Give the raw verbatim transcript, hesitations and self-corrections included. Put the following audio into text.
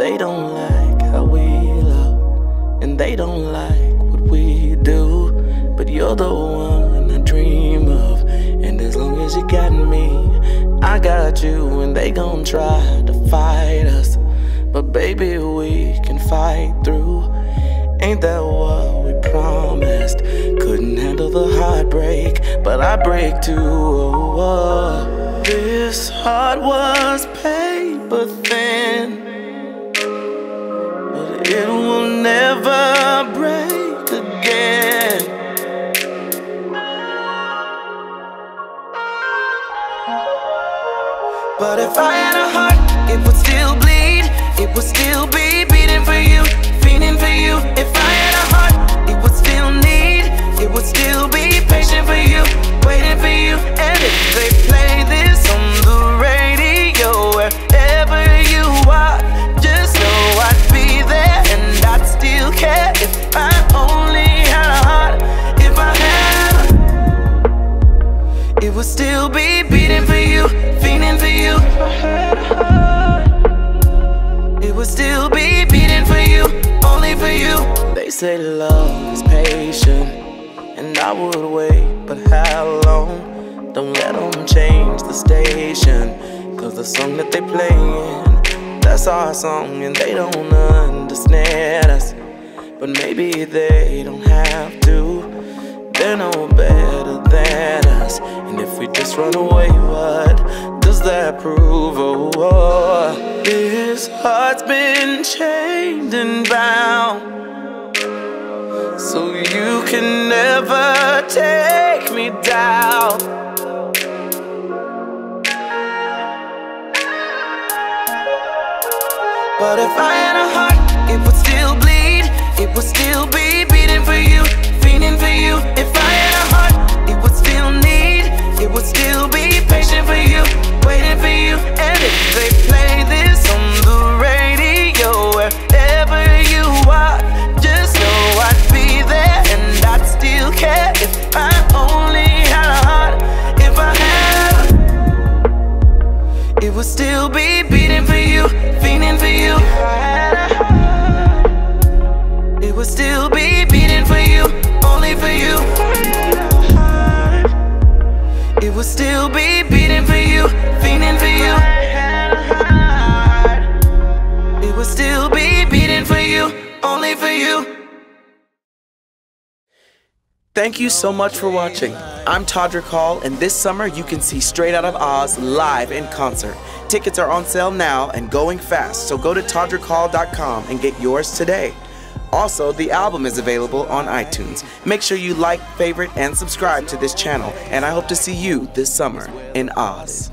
They don't like how we love, and they don't like what we do. But you're the one I dream of, and as long as you got me, I got you. And they gon' try to fight us, but baby, we can fight through. Ain't that what we promised? Couldn't handle the heartbreak, but I break too. Oh, oh. This heart was paper thin, but it will never break again. But if I had a heart, it would still bleed. It would still be beating for you, fiending for you. If I had a heart, it would still need. It would still be patient for you, waiting for you. And if they play this on the radio, wherever you are, just know I'd be there, and I'd still care if I only had a heart. If I had, it would still be beating for you, fiending for you. If I had a heart, it would still be beating for you, only for you. They say love is patient, and I would wait, but how long? Don't let them change the station, cause the song that they playing, that's our song, and they don't understand us. But maybe they don't have to, they're no better than us. And if we just run away, what does that prove? Oh, oh. This heart's been chained and bound, so you can never take me down. But if I had a heart, it would still bleed. It would still be beating for you, fiending for you. If I had a heart, it would still need. It would still be patient for you, waiting for you. And if they play this on the radio, wherever you are, just know I'd be there, and I'd still care if I only had a heart. If I had, it would still be beating for you, fiending for you. If I had a heart, it would still be beating for you, only for you. It would still be beating for you, fiending for you. It would still be beating for you, only for you. Thank you so much for watching. I'm Todrick Hall, and this summer you can see Straight Out of Oz live in concert. Tickets are on sale now and going fast, so go to Todrick Hall dot com and get yours today. Also, the album is available on iTunes. Make sure you like, favorite, and subscribe to this channel, and I hope to see you this summer in Oz.